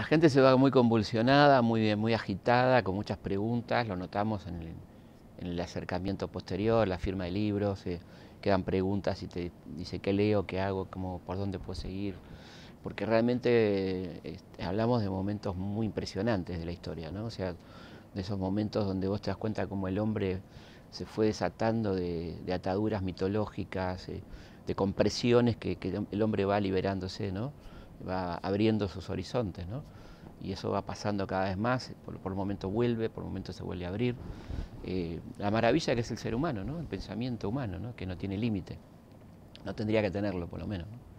La gente se va muy convulsionada, muy agitada, con muchas preguntas, lo notamos en el acercamiento posterior, la firma de libros, quedan preguntas y te dice qué leo, qué hago, cómo, por dónde puedo seguir, porque realmente hablamos de momentos muy impresionantes de la historia, ¿no? O sea, de esos momentos donde vos te das cuenta cómo el hombre se fue desatando de ataduras mitológicas, de compresiones que el hombre va liberándose, ¿no? Va abriendo sus horizontes, ¿no? Y eso va pasando cada vez más, por momentos vuelve, por momentos se vuelve a abrir. La maravilla que es el ser humano, ¿no? El pensamiento humano, ¿no? Que no tiene límite, no tendría que tenerlo por lo menos, ¿no?